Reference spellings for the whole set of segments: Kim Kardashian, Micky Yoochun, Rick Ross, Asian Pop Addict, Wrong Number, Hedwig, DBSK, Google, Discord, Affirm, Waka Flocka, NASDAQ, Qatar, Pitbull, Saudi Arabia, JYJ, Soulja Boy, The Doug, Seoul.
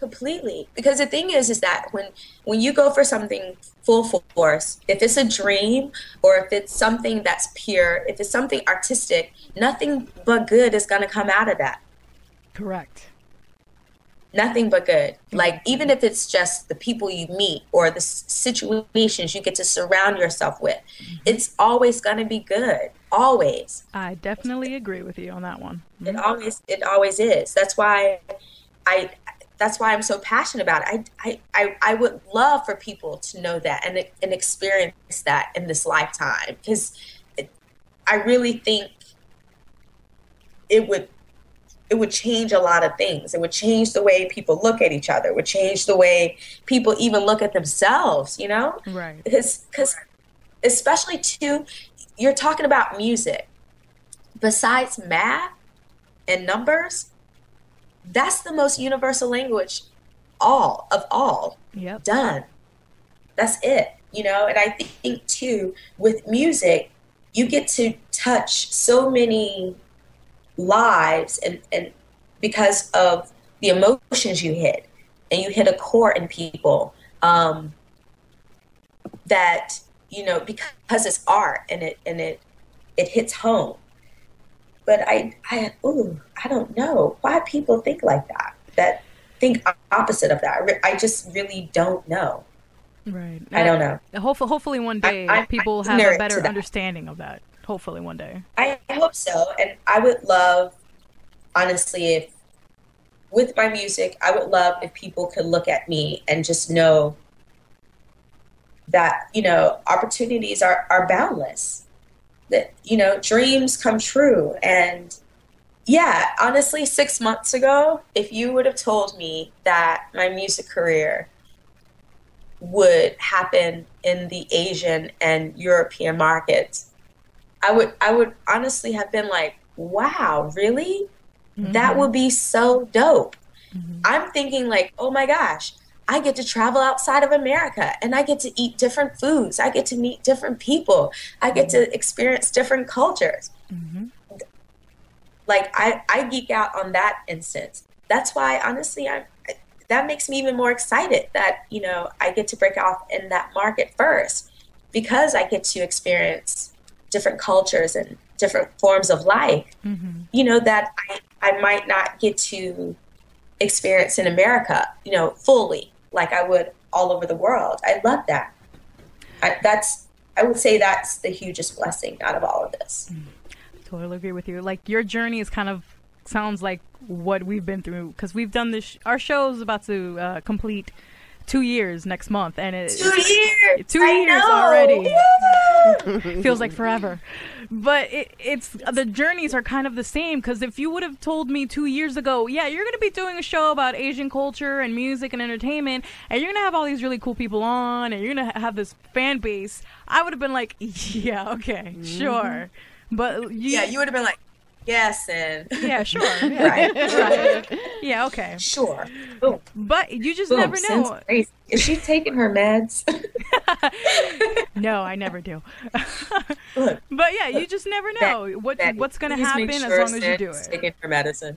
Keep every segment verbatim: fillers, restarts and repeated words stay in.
Completely. Because the thing is, is that when, when you go for something full force, if it's a dream or if it's something that's pure, if it's something artistic, nothing but good is going to come out of that. Correct. Nothing but good. Like, even if it's just the people you meet or the situations you get to surround yourself with, it's always going to be good. Always. I definitely agree with you on that one. It always, it always is. That's why I, that's why I'm so passionate about it. I, I, I would love for people to know that and, and experience that in this lifetime, because I really think it would, it would change a lot of things. It would change the way people look at each other. It would change the way people even look at themselves, you know? Right. Because, because especially too, you're talking about music. Besides math and numbers, that's the most universal language all of all. Yep. Done. That's it, you know? And I think too, with music, you get to touch so many lives, and, and because of the emotions you hit, and you hit a chord in people, um, that, you know, because it's art and it, and it, it hits home. But I, I, ooh, I don't know why people think like that, that think opposite of that. I just really don't know. Right. I don't know. Hopefully, hopefully one day I, I, people have a better understanding of that. Hopefully one day. I hope so. And I would love, honestly, if with my music, I would love if people could look at me and just know that, you know, opportunities are, are boundless, that, you know, dreams come true. And yeah, honestly, six months ago, if you would have told me that my music career would happen in the Asian and European markets, I would I would honestly have been like, wow, really? Mm-hmm. That would be so dope. Mm-hmm. I'm thinking like, oh my gosh, I get to travel outside of America and I get to eat different foods. I get to meet different people. I get mm-hmm. to experience different cultures. Mm-hmm. Like I, I geek out on that instance. That's why honestly, I'm, I, that makes me even more excited that, you know, I get to break off in that market first, because I get to experience different cultures and different forms of life, mm-hmm. you know, that I, I might not get to experience in America, you know, fully like I would all over the world. I love that. I, that's, I would say that's the hugest blessing out of all of this. I totally agree with you. Like your journey is kind of sounds like what we've been through, because we've done this, sh- our show's about to uh, complete two years next month, and it, two years, two I years know. already. Yeah. Feels like forever, but it, it's the journeys are kind of the same. Because if you would have told me two years ago, yeah, you're going to be doing a show about Asian culture and music and entertainment, and you're going to have all these really cool people on, and you're going to have this fan base, I would have been like, yeah, okay, mm-hmm. sure. But yeah, yeah you would have been like, yes, and yeah, sure, yeah. Right. Right, yeah, okay, sure. Boom. But you just Boom. never know. Is she taking her meds? No, I never do. But yeah, you just never know that, what that what's gonna happen sure as long as you do it. Taking her medicine.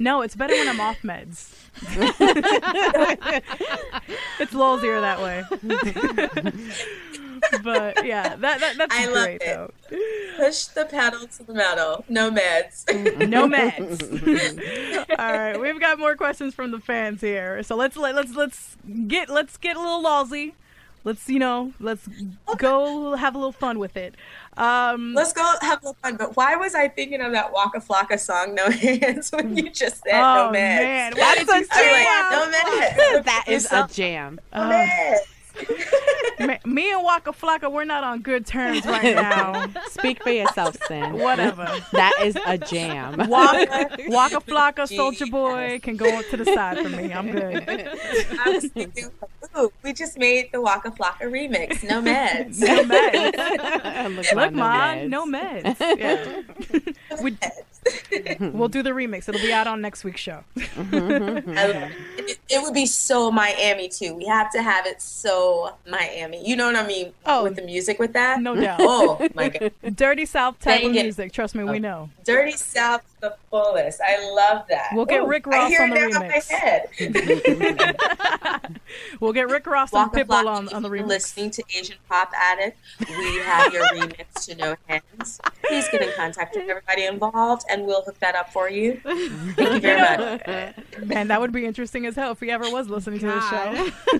No, it's better when I'm off meds. It's lolsier that way. But yeah, that, that that's I love great it. though. Push the pedal to the metal. No meds. No meds. All right, we've got more questions from the fans here. So let's let, let's let's get let's get a little lousy. Let's you know let's go have a little fun with it. Um, let's go have a little fun. But why was I thinking of that Waka Flocka song "No Hands" when you just said oh, "No meds"? Man. Why did you say that? No meds. That is a jam. No uh, meds. Me and Waka Flocka, we're not on good terms right now. Speak for yourself, Sin. Whatever. That is a jam. Waka, Waka Flocka, Soulja Boy can go to the side for me. I'm good. I was thinking, ooh, we just made the Waka Flocka remix. No meds. No meds. Look, Look mom, no meds. No meds. Yeah. we, we'll do the remix. It'll be out on next week's show. I love it. It would be so Miami, too. We have to have it so Miami. You know what I mean? Oh, with the music with that? No doubt. Oh, my God. Dirty South type of music. Trust me, oh. we know. Dirty South the fullest. I love that. We'll get Ooh, Rick Ross on the remix. I hear it now in my head. We'll get Rick Ross Waka and Pitbull on, on the remix. Listening to Asian Pop Addict, we have your remix to No Hands. Please get in contact with everybody involved, and we'll hook that up for you. Thank you very much. Man, that would be interesting as hell. If he ever was listening God. to this show,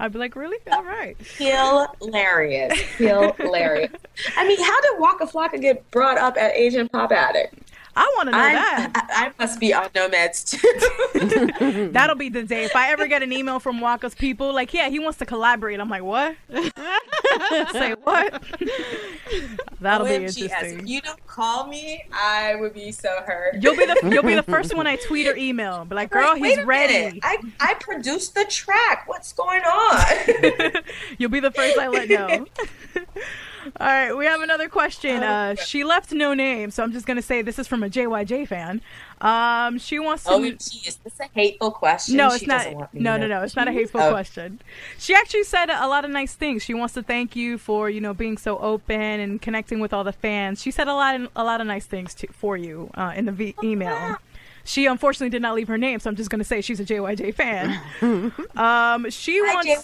I'd be like, really? All right. Hilarious. Hilarious. I mean, how did Waka Flocka get brought up at Asian Pop Addict? I want to know I'm, that. I, I must be on Nomads too. That'll be the day. If I ever get an email from Waka's people, like, yeah, he wants to collaborate. I'm like, what? Say what? That'll O M G be interesting. If you don't call me, I would be so hurt. You'll be the you'll be the first one I tweet or email. But like, girl, right, he's ready. I, I produced the track. What's going on? You'll be the first I let know. All right, we have another question. Uh, she left no name, so I'm just going to say this is from a J Y J fan. Um, she wants to... Oh, geez, is this a hateful question? No, it's she not. No, no, no, it's not a hateful oh. question. She actually said a lot of nice things. She wants to thank you for, you know, being so open and connecting with all the fans. She said a lot, of, a lot of nice things to, for you uh, in the v email. Oh, wow. She unfortunately did not leave her name, so I'm just going to say she's a J Y J fan. um, she Hi, wants... J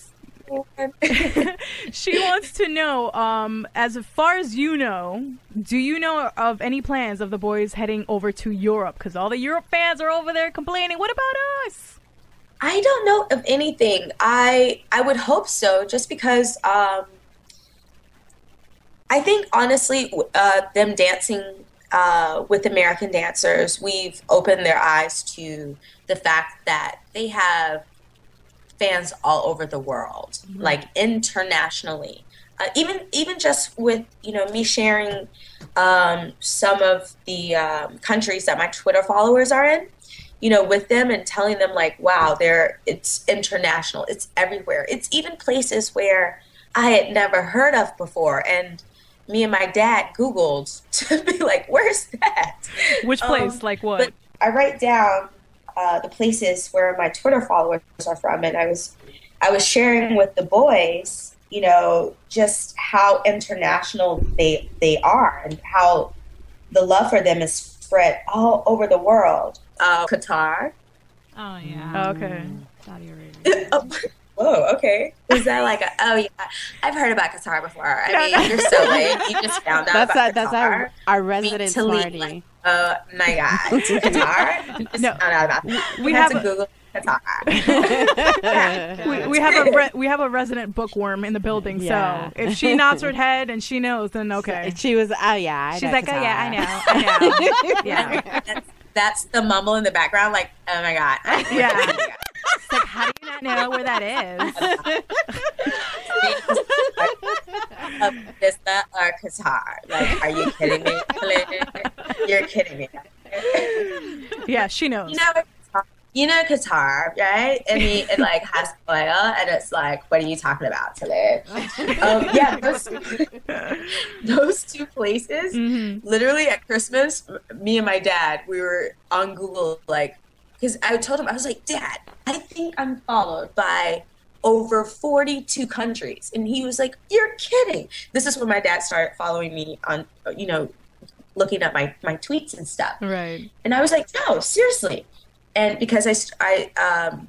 she wants to know, um, as far as you know, do you know of any plans of the boys heading over to Europe? Because all the Europe fans are over there complaining. What about us? I don't know of anything. I I would hope so, just because um, I think, honestly, uh, them dancing uh, with American dancers, we've opened their eyes to the fact that they have fans all over the world, mm-hmm. like internationally. Uh, even even just with, you know, me sharing um, some of the um, countries that my Twitter followers are in, you know, with them and telling them like, wow, they're, it's international. It's everywhere. It's even places where I had never heard of before. And me and my dad Googled to be like, where's that? Which place? Um, like what? But I write down Uh, the places where my Twitter followers are from, and I was, I was sharing with the boys, you know, just how international they they are, and how the love for them is spread all over the world. Uh, Qatar. Oh yeah. Oh, okay. Saudi Arabia. oh, whoa. Okay. Is that like a? Oh yeah. I've heard about Qatar before. I mean, you're so late. You just found out that's about a, Qatar. That's our our resident party. Like, oh my God! Qatar? No, no, we have to Google Qatar. We have a re we have a resident bookworm in the building, yeah. So if she nods her head and she knows, then okay. She was, oh yeah, I she's like, Qatar. Oh yeah, I know, I know. Yeah, that's, that's the mumble in the background, like, oh my God, yeah. Oh my God. It's like, how do you not know where that is? Of Vista or Qatar. Like, are you kidding me? You're kidding me. Yeah, she knows. You know, you know Qatar, right? I mean, it like has oil, and it's like, what are you talking about, Talib? um, yeah, those, those two places. Mm-hmm. Literally at Christmas, me and my dad, we were on Google, like, because I told him, I was like, Dad, I think I'm followed by over forty-two countries, and he was like, "You're kidding!" This is when my dad started following me on, you know, looking at my my tweets and stuff. Right. And I was like, "No, seriously," and because I I um,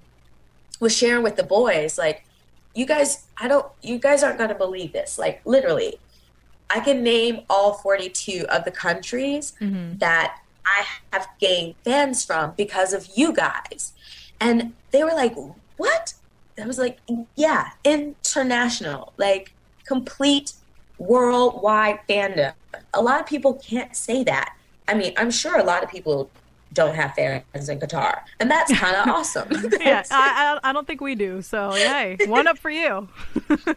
was sharing with the boys, like, "You guys, I don't, you guys aren't gonna believe this. Like, literally, I can name all forty-two of the countries mm-hmm. that I have gained fans from because of you guys," and they were like, "What?" I was like, yeah, international, like complete worldwide fandom. A lot of people can't say that. I mean, I'm sure a lot of people don't have fans in Qatar, and that's kind of awesome. Yeah, I, I don't think we do. So, hey, one up for you. well,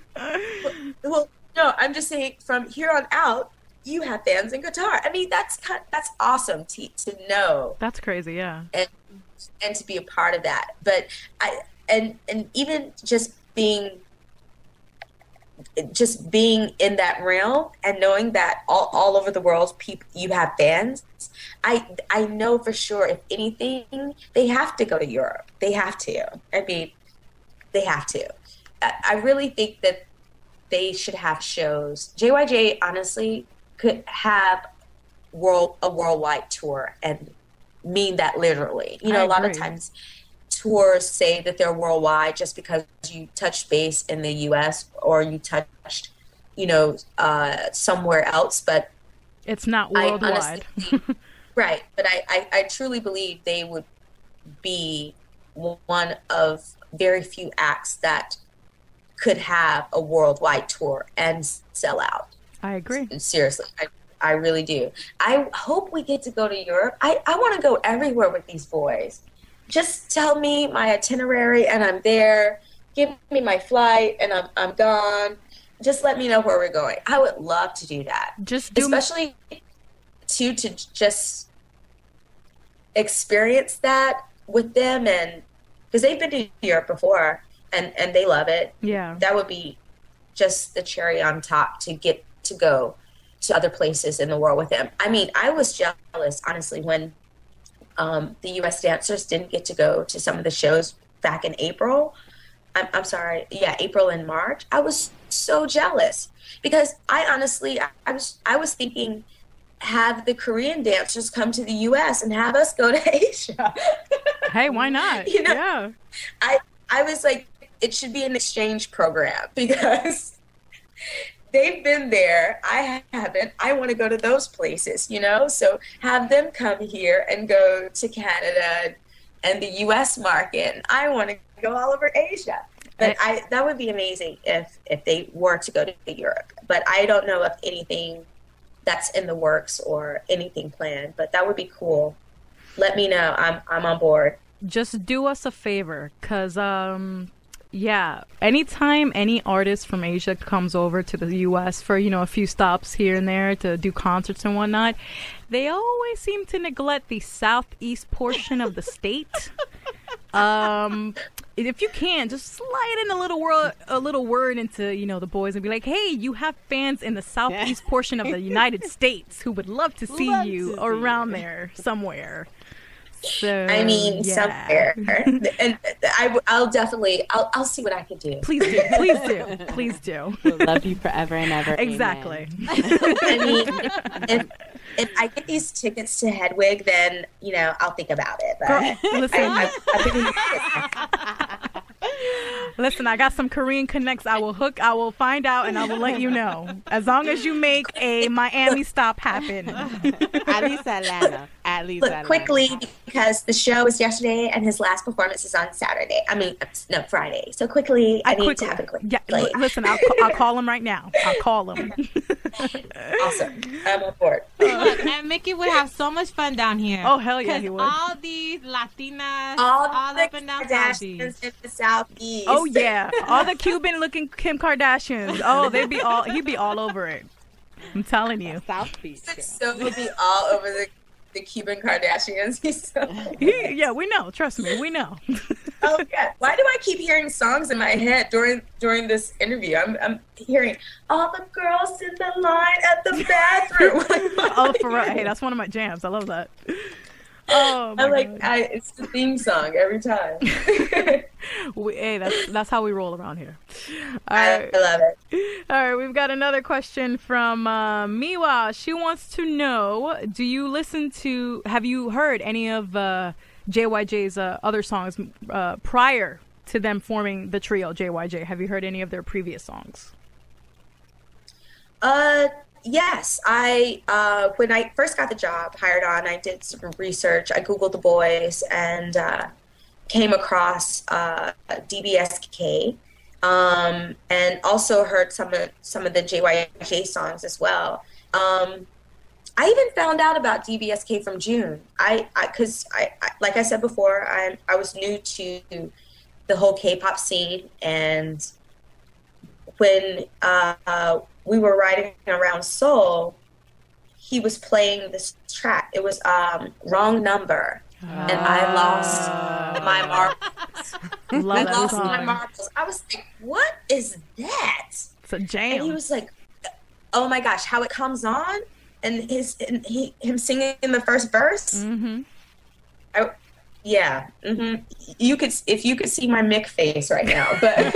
well, no, I'm just saying from here on out, you have fans in Qatar. I mean, that's kind of, that's awesome to, to know. That's crazy, yeah. And, and to be a part of that. But I... And and even just being just being in that realm and knowing that all, all over the world, people, you have fans. I I know for sure, if anything, they have to go to Europe. They have to. I mean, they have to. I really think that they should have shows. J Y J honestly could have world a worldwide tour and mean that literally. You know, I a lot agree. of times tours say that they're worldwide just because you touched base in the U S or you touched, you know, uh, somewhere else, but it's not worldwide. I honestly, right. But I, I, I truly believe they would be one of very few acts that could have a worldwide tour and sell out. I agree. Seriously. I, I really do. I hope we get to go to Europe. I, I want to go everywhere with these boys. Just tell me my itinerary and I'm there. Give me my flight and I'm I'm gone. Just let me know where we're going. I would love to do that. Just do Especially me- to to just experience that with them, and because they've been to Europe before and, and they love it. Yeah. That would be just the cherry on top to get to go to other places in the world with them. I mean, I was jealous, honestly, when Um, the U S dancers didn't get to go to some of the shows back in April. I'm, I'm sorry. Yeah, April and March. I was so jealous because I honestly, I, I was I was thinking, have the Korean dancers come to the U S and have us go to Asia. Hey, why not? You know, yeah. I, I was like, it should be an exchange program because they've been there. I haven't. I want to go to those places, you know? So have them come here and go to Canada and the U S market. And I want to go all over Asia. But I, that would be amazing if, if they were to go to Europe. But I don't know of anything that's in the works or anything planned. But that would be cool. Let me know. I'm I'm on board. Just do us a favor, because... Um... yeah, anytime any artist from Asia comes over to the U S for, you know, a few stops here and there to do concerts and whatnot, they always seem to neglect the southeast portion of the state. Um, if you can, just slide in a little word, a little word into, you know, the boys and be like, hey, you have fans in the southeast yeah. portion of the United States who would love to see love you to see around you. there somewhere. So, I mean, yeah. somewhere, and I, I'll definitely, I'll, I'll see what I can do. Please do, please do, please do. We'll love you forever and ever. Exactly. I mean, if, if I get these tickets to Hedwig, then you know I'll think about it. But Girl, listen, I, I, I, I listen, I got some Korean connects. I will hook. I will find out, and I will let you know. As long as you make a Miami stop happen. At least Atlanta. At least Look, quickly, because the show was yesterday and his last performance is on Saturday. I mean, no, Friday. So quickly, I, I need quickly, to have it quickly. Yeah, l- listen, I'll, I'll call him right now. I'll call him. Awesome. I'm on board. Look, and Mickey would have so much fun down here. Oh, hell yeah, he would. All these Latinas, all, all the up and down Kardashians in the Southeast. Oh, yeah. All the Cuban-looking Kim Kardashians. Oh, they'd be all. he'd be all over it. I'm telling you. Southeast. Yeah. So he'd be all over the... the Cuban Kardashians. He's so he, yeah, we know. Trust me, we know. Oh yeah. Why do I keep hearing songs in my head during during this interview? I'm I'm hearing all the girls in the line at the bathroom. Oh, for real. Hey, that's one of my jams. I love that. Oh, my I like I, it's the theme song every time. we, hey, that's that's how we roll around here. All right. I love it. All right, we've got another question from uh, Miwa. She wants to know: Do you listen to? Have you heard any of uh, J Y J's uh, other songs uh, prior to them forming the trio J Y J? Have you heard any of their previous songs? Uh. Yes, I uh, when I first got the job hired on, I did some research. I Googled the boys and uh, came across uh, D B S K, um, and also heard some of some of the J Y J songs as well. Um, I even found out about D B S K from June. I because I, I, I like I said before, I I was new to the whole K-pop scene, and when. Uh, uh, we were riding around Seoul, he was playing this track. It was um, Wrong Number. Oh. And I lost my marbles. Love I lost song. my marbles. I was like, what is that? It's a jam. And he was like, oh my gosh, how it comes on. And his and he him singing in the first verse. Mm-hmm. I, yeah. Mm-hmm. You could if you could see my Mick face right now. But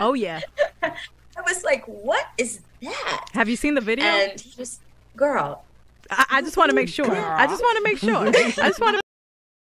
oh yeah. I was like, what is that? Have you seen the video? And he just, girl. I, I just want to make sure. Girl. I just want to make sure. I just want to